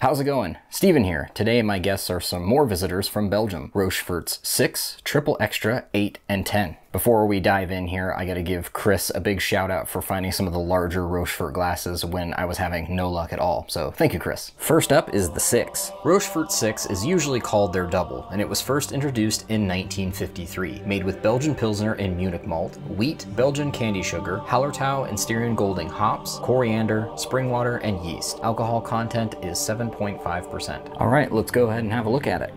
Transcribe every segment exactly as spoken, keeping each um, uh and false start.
How's it going? Steven here. Today my guests are some more visitors from Belgium, Rochefort's six, Triple Extra, eight, and ten. Before we dive in here, I gotta give Chris a big shout out for finding some of the larger Rochefort glasses when I was having no luck at all, so thank you, Chris. First up is the six. Rochefort six is usually called their double, and it was first introduced in nineteen fifty-three, made with Belgian Pilsner and Munich malt, wheat, Belgian candy sugar, Hallertau and Styrian Golding hops, coriander, spring water, and yeast. Alcohol content is seven point five percent. All right, let's go ahead and have a look at it.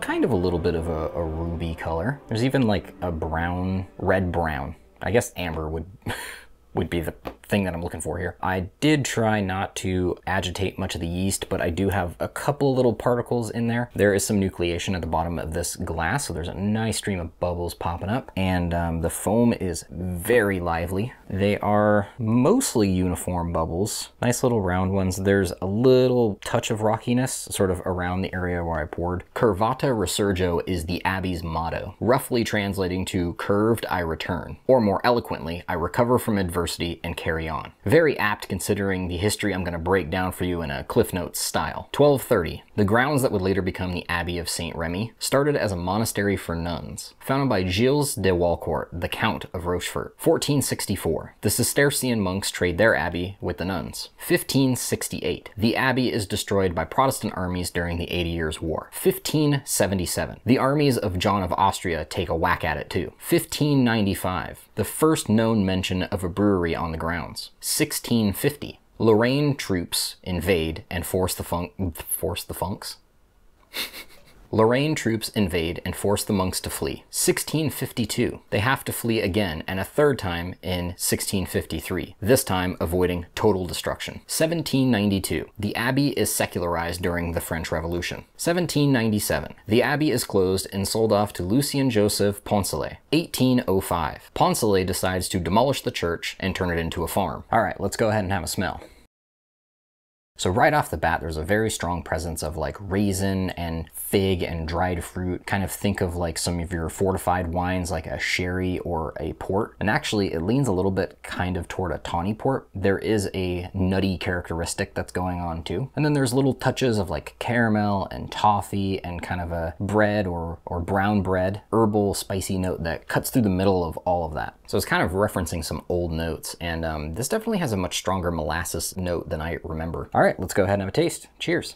Kind of a little bit of a, a ruby color. There's even like a brown, red brown. I guess amber would would be the thing that I'm looking for here. I did try not to agitate much of the yeast, but I do have a couple little particles in there. There is some nucleation at the bottom of this glass, so there's a nice stream of bubbles popping up, and um, the foam is very lively. They are mostly uniform bubbles, nice little round ones. There's a little touch of rockiness sort of around the area where I poured. Curvata Resurgo is the Abbey's motto, roughly translating to curved I return, or more eloquently, I recover from adversity and carry on. Very apt considering the history I'm going to break down for you in a Cliff Notes style. twelve thirty, the grounds that would later become the Abbey of Saint Remy, started as a monastery for nuns, founded by Gilles de Walcourt, the Count of Rochefort. fourteen sixty-four, the Cistercian monks trade their abbey with the nuns. fifteen sixty-eight, the abbey is destroyed by Protestant armies during the Eighty Years' War. fifteen seventy-seven, the armies of John of Austria take a whack at it too. fifteen ninety-five, the first known mention of a brewery on the grounds. sixteen fifty, Lorraine troops invade and force the funk, force the funks? Lorraine troops invade and force the monks to flee. sixteen fifty-two, they have to flee again, and a third time in sixteen fifty-three, this time avoiding total destruction. seventeen ninety-two, the abbey is secularized during the French Revolution. seventeen ninety-seven, the abbey is closed and sold off to Lucien Joseph Poncelet. eighteen oh five, Poncelet decides to demolish the church and turn it into a farm. All right, let's go ahead and have a smell. So right off the bat, there's a very strong presence of like raisin and fig and dried fruit. Kind of think of like some of your fortified wines, like a sherry or a port. And actually it leans a little bit kind of toward a tawny port. There is a nutty characteristic that's going on too. And then there's little touches of like caramel and toffee and kind of a bread or, or brown bread, herbal spicy note that cuts through the middle of all of that. So it's kind of referencing some old notes. And um, this definitely has a much stronger molasses note than I remember. All right. All right, let's go ahead and have a taste. Cheers.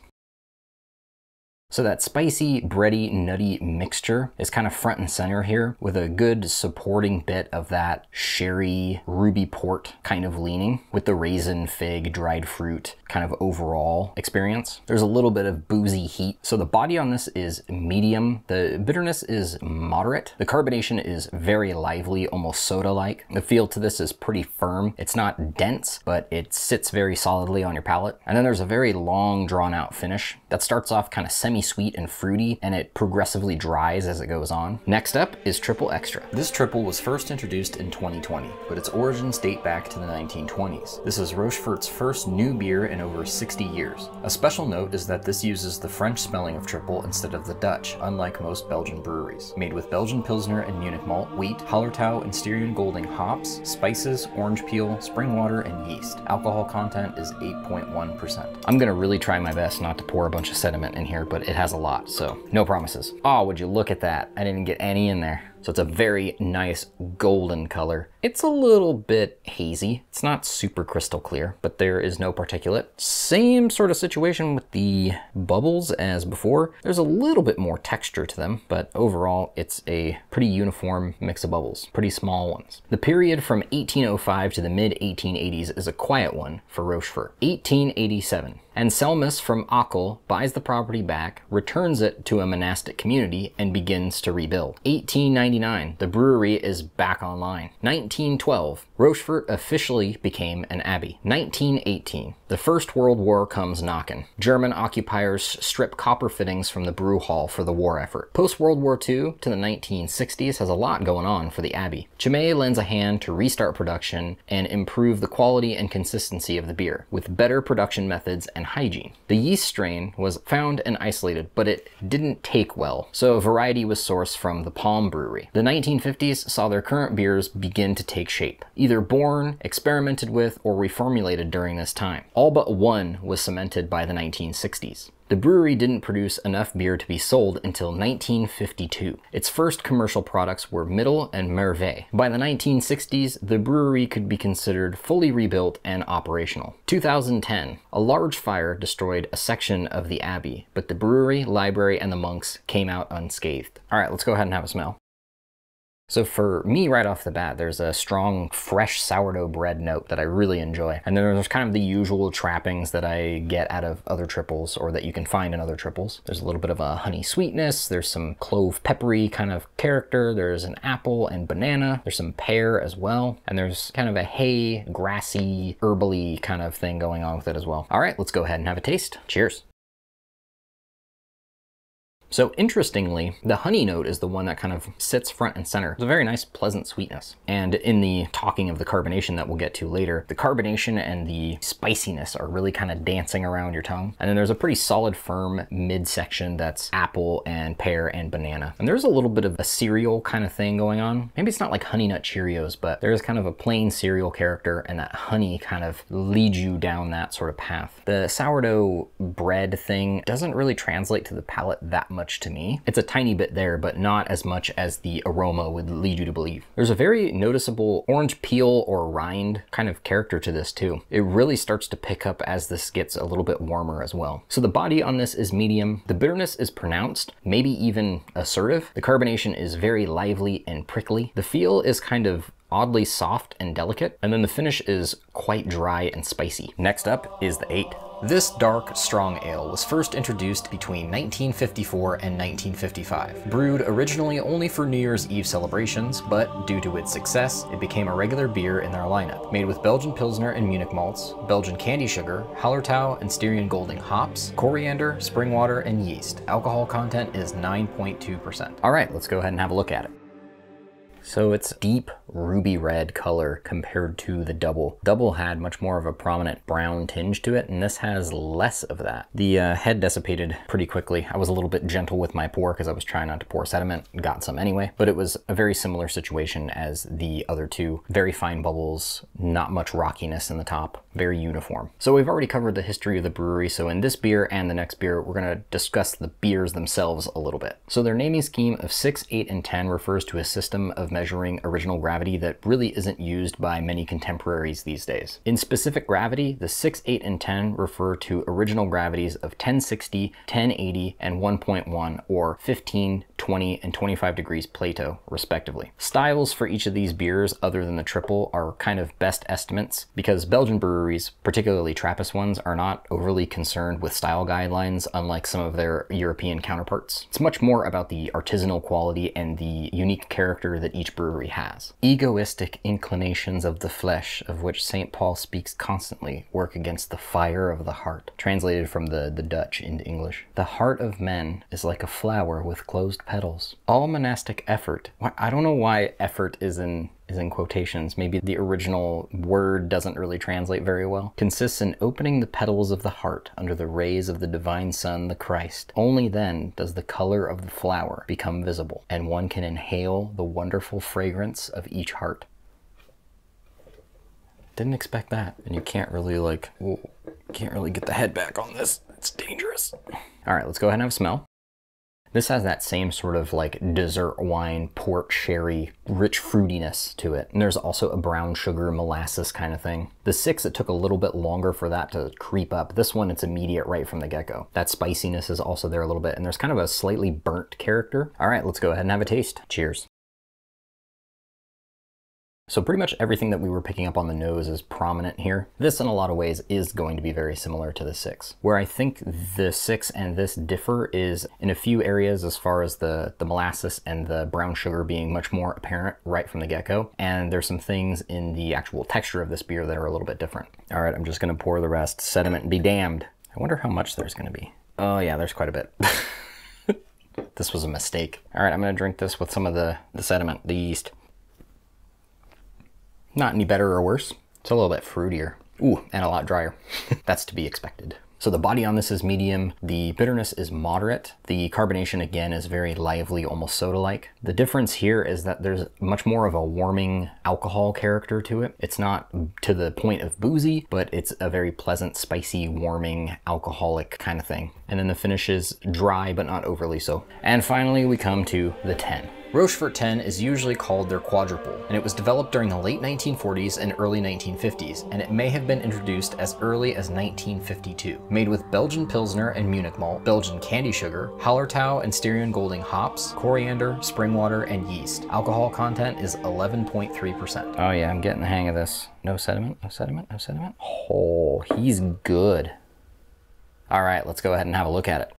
So that spicy, bready, nutty mixture is kind of front and center here with a good supporting bit of that sherry, ruby port kind of leaning with the raisin, fig, dried fruit kind of overall experience. There's a little bit of boozy heat. So the body on this is medium. The bitterness is moderate. The carbonation is very lively, almost soda-like. The feel to this is pretty firm. It's not dense, but it sits very solidly on your palate. And then there's a very long, drawn-out finish that starts off kind of semi sweet and fruity, and it progressively dries as it goes on. Next up is Triple Extra. This triple was first introduced in twenty twenty, but its origins date back to the nineteen twenties. This is Rochefort's first new beer in over sixty years. A special note is that this uses the French spelling of triple instead of the Dutch, unlike most Belgian breweries. Made with Belgian Pilsner and Munich malt, wheat, Hallertau and Styrian Golding hops, spices, orange peel, spring water, and yeast. Alcohol content is eight point one percent. I'm gonna really try my best not to pour a bunch of sediment in here, but it has a lot, so no promises. Oh, would you look at that? I didn't get any in there. So it's a very nice golden color. It's a little bit hazy. It's not super crystal clear, but there is no particulate. Same sort of situation with the bubbles as before. There's a little bit more texture to them, but overall it's a pretty uniform mix of bubbles, pretty small ones. The period from eighteen oh five to the mid eighteen eighties is a quiet one for Rochefort. eighteen eighty-seven, Anselmus from Achel buys the property back, returns it to a monastic community, and begins to rebuild. eighteen ninety-nine, the brewery is back online. nineteen twelve, Rochefort officially became an abbey. nineteen eighteen, the First World War comes knockin'. German occupiers strip copper fittings from the brew hall for the war effort. Post-World War Two to the nineteen sixties has a lot going on for the abbey. Chimay lends a hand to restart production and improve the quality and consistency of the beer with better production methods and and hygiene. The yeast strain was found and isolated, but it didn't take well, so a variety was sourced from the Palm Brewery. The nineteen fifties saw their current beers begin to take shape, either born, experimented with, or reformulated during this time. All but one was cemented by the nineteen sixties. The brewery didn't produce enough beer to be sold until nineteen fifty-two. Its first commercial products were Middle and Merveille. By the nineteen sixties, the brewery could be considered fully rebuilt and operational. two thousand ten, a large fire destroyed a section of the abbey, but the brewery, library, and the monks came out unscathed. All right, let's go ahead and have a smell. So for me, right off the bat, there's a strong, fresh sourdough bread note that I really enjoy. And then there's kind of the usual trappings that I get out of other triples, or that you can find in other triples. There's a little bit of a honey sweetness. There's some clove peppery kind of character. There's an apple and banana. There's some pear as well. And there's kind of a hay, grassy, herbally kind of thing going on with it as well. All right, let's go ahead and have a taste. Cheers. So interestingly, the honey note is the one that kind of sits front and center. It's a very nice, pleasant sweetness. And in the talking of the carbonation that we'll get to later, the carbonation and the spiciness are really kind of dancing around your tongue. And then there's a pretty solid, firm midsection that's apple and pear and banana. And there's a little bit of a cereal kind of thing going on. Maybe it's not like Honey Nut Cheerios, but there's kind of a plain cereal character, and that honey kind of leads you down that sort of path. The sourdough bread thing doesn't really translate to the palate that much to me. It's a tiny bit there, but not as much as the aroma would lead you to believe. There's a very noticeable orange peel or rind kind of character to this too. It really starts to pick up as this gets a little bit warmer as well. So the body on this is medium. The bitterness is pronounced, maybe even assertive. The carbonation is very lively and prickly. The feel is kind of oddly soft and delicate. And then the finish is quite dry and spicy. Next up is the eight. This dark, strong ale was first introduced between nineteen fifty-four and nineteen fifty-five. Brewed originally only for New Year's Eve celebrations, but due to its success, it became a regular beer in their lineup. Made with Belgian Pilsner and Munich malts, Belgian candy sugar, Hallertau and Styrian Golding hops, coriander, spring water, and yeast. Alcohol content is nine point two percent. All right, let's go ahead and have a look at it. So it's deep ruby red color compared to the double. Double had much more of a prominent brown tinge to it, and this has less of that. The uh, head dissipated pretty quickly. I was a little bit gentle with my pour because I was trying not to pour sediment, got some anyway, but it was a very similar situation as the other two. Very fine bubbles, not much rockiness in the top, very uniform. So we've already covered the history of the brewery, so in this beer and the next beer, we're gonna discuss the beers themselves a little bit. So their naming scheme of six, eight, and ten refers to a system of measuring original gravity that really isn't used by many contemporaries these days. In specific gravity, the six, eight, and ten refer to original gravities of ten sixty, ten eighty, and one point one, or fifteen, twenty, and twenty-five degrees Plato, respectively. Styles for each of these beers, other than the triple, are kind of best estimates, because Belgian breweries, particularly Trappist ones, are not overly concerned with style guidelines, unlike some of their European counterparts. It's much more about the artisanal quality and the unique character that each Each brewery has. Egoistic inclinations of the flesh, of which Saint Paul speaks constantly, work against the fire of the heart. Translated from the, the Dutch into English. The heart of men is like a flower with closed petals. All monastic effort. I don't know why effort is in is in quotations. Maybe the original word doesn't really translate very well. Consists in opening the petals of the heart under the rays of the divine sun, the Christ. Only then does the color of the flower become visible, and one can inhale the wonderful fragrance of each heart. Didn't expect that. And you can't really like, well, can't really get the head back on this. It's dangerous. All right, let's go ahead and have a smell. This has that same sort of like dessert wine, port sherry, rich fruitiness to it. And there's also a brown sugar molasses kind of thing. The six, it took a little bit longer for that to creep up. This one, it's immediate right from the get-go. That spiciness is also there a little bit, and there's kind of a slightly burnt character. All right, let's go ahead and have a taste. Cheers. So pretty much everything that we were picking up on the nose is prominent here. This in a lot of ways is going to be very similar to the six. Where I think the six and this differ is in a few areas, as far as the, the molasses and the brown sugar being much more apparent right from the get-go. And there's some things in the actual texture of this beer that are a little bit different. All right, I'm just gonna pour the rest. Sediment and be damned. I wonder how much there's gonna be. Oh yeah, there's quite a bit. This was a mistake. All right, I'm gonna drink this with some of the, the sediment, the yeast. Not any better or worse. It's a little bit fruitier. Ooh, and a lot drier. That's to be expected. So the body on this is medium, the bitterness is moderate, the carbonation again is very lively, almost soda-like. The difference here is that there's much more of a warming alcohol character to it. It's not to the point of boozy, but it's a very pleasant, spicy, warming, alcoholic kind of thing. And then the finish is dry, but not overly so. And finally, we come to the ten. Rochefort ten is usually called their quadruple, and it was developed during the late nineteen forties and early nineteen fifties, and it may have been introduced as early as nineteen fifty-two. Made with Belgian Pilsner and Munich malt, Belgian candy sugar, Hallertau and Styrian Golding hops, coriander, spring water, and yeast. Alcohol content is eleven point three percent. Oh yeah, I'm getting the hang of this. No sediment, no sediment, no sediment. Oh, he's good. All right, let's go ahead and have a look at it.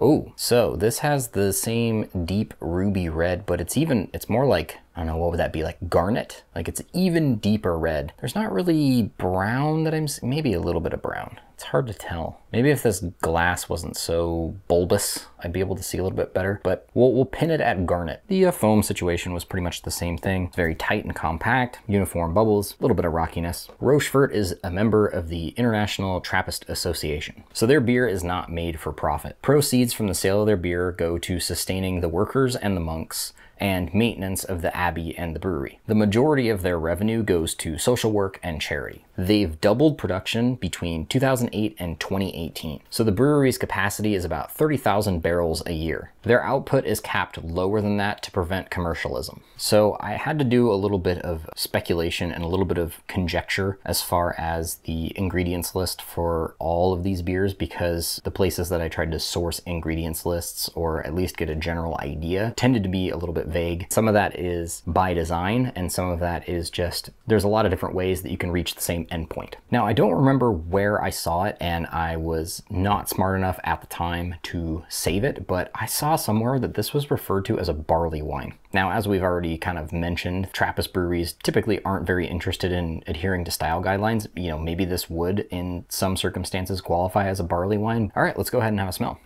Oh, so this has the same deep ruby red, but it's even, it's more like, I don't know, what would that be, like garnet? Like it's even deeper red. There's not really brown that I'm, maybe a little bit of brown. It's hard to tell. Maybe if this glass wasn't so bulbous, I'd be able to see a little bit better, but we'll, we'll pin it at garnet. The uh, foam situation was pretty much the same thing. It's very tight and compact, uniform bubbles, a little bit of rockiness. Rochefort is a member of the International Trappist Association, so their beer is not made for profit. Proceeds from the sale of their beer go to sustaining the workers and the monks, and maintenance of the abbey and the brewery. The majority of their revenue goes to social work and charity. They've doubled production between two thousand eight and twenty eighteen. So the brewery's capacity is about thirty thousand barrels a year. Their output is capped lower than that to prevent commercialism. So I had to do a little bit of speculation and a little bit of conjecture as far as the ingredients list for all of these beers, because the places that I tried to source ingredients lists, or at least get a general idea, tended to be a little bit vague. Some of that is by design, and some of that is just, there's a lot of different ways that you can reach the same endpoint. Now, I don't remember where I saw it, and I was not smart enough at the time to save it, but I saw somewhere that this was referred to as a barley wine. Now, as we've already kind of mentioned, Trappist breweries typically aren't very interested in adhering to style guidelines. You know, maybe this would, in some circumstances, qualify as a barley wine. All right, let's go ahead and have a smell.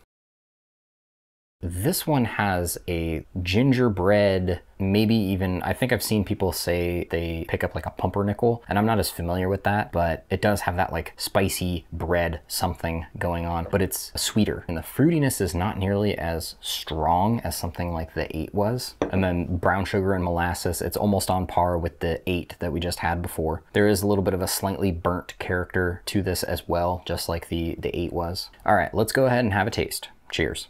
This one has a gingerbread, maybe even, I think I've seen people say they pick up like a pumpernickel, and I'm not as familiar with that, but it does have that like spicy bread something going on, but it's sweeter. And the fruitiness is not nearly as strong as something like the eight was. And then brown sugar and molasses, it's almost on par with the eight that we just had before. There is a little bit of a slightly burnt character to this as well, just like the, the eight was. All right, let's go ahead and have a taste. Cheers.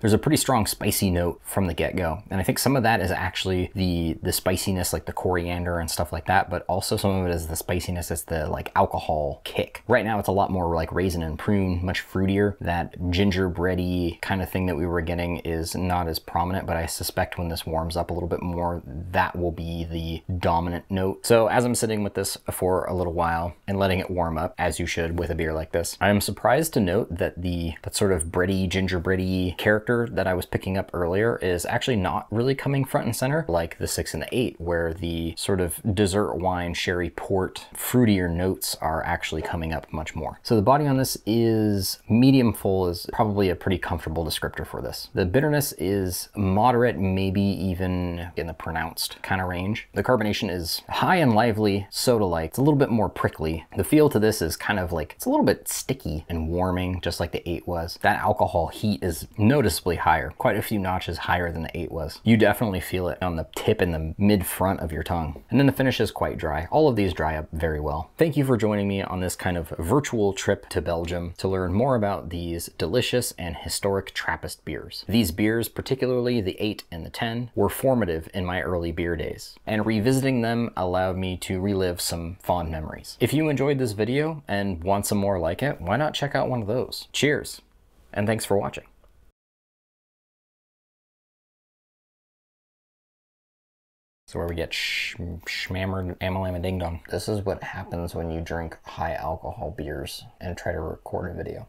There's a pretty strong spicy note from the get-go, and I think some of that is actually the the spiciness, like the coriander and stuff like that, but also some of it is the spiciness, it's the like alcohol kick. Right now it's a lot more like raisin and prune, much fruitier. That gingerbready kind of thing that we were getting is not as prominent, but I suspect when this warms up a little bit more, that will be the dominant note. So as I'm sitting with this for a little while and letting it warm up, as you should with a beer like this, I am surprised to note that the that sort of bready, gingerbready character that I was picking up earlier is actually not really coming front and center like the six and the eight, where the sort of dessert wine, sherry port, fruitier notes are actually coming up much more. So the body on this is medium full, is probably a pretty comfortable descriptor for this. The bitterness is moderate, maybe even in the pronounced kind of range. The carbonation is high and lively, soda-like. It's a little bit more prickly. The feel to this is kind of like, it's a little bit sticky and warming, just like the eight was. That alcohol heat is noticeable higher, quite a few notches higher than the eight was. You definitely feel it on the tip and the mid front of your tongue. And then the finish is quite dry. All of these dry up very well. Thank you for joining me on this kind of virtual trip to Belgium to learn more about these delicious and historic Trappist beers. These beers, particularly the eight and the ten, were formative in my early beer days, and revisiting them allowed me to relive some fond memories. If you enjoyed this video and want some more like it, why not check out one of those? Cheers, and thanks for watching. So where we get sh shmammered, amalama ding dong. This is what happens when you drink high alcohol beers and try to record a video.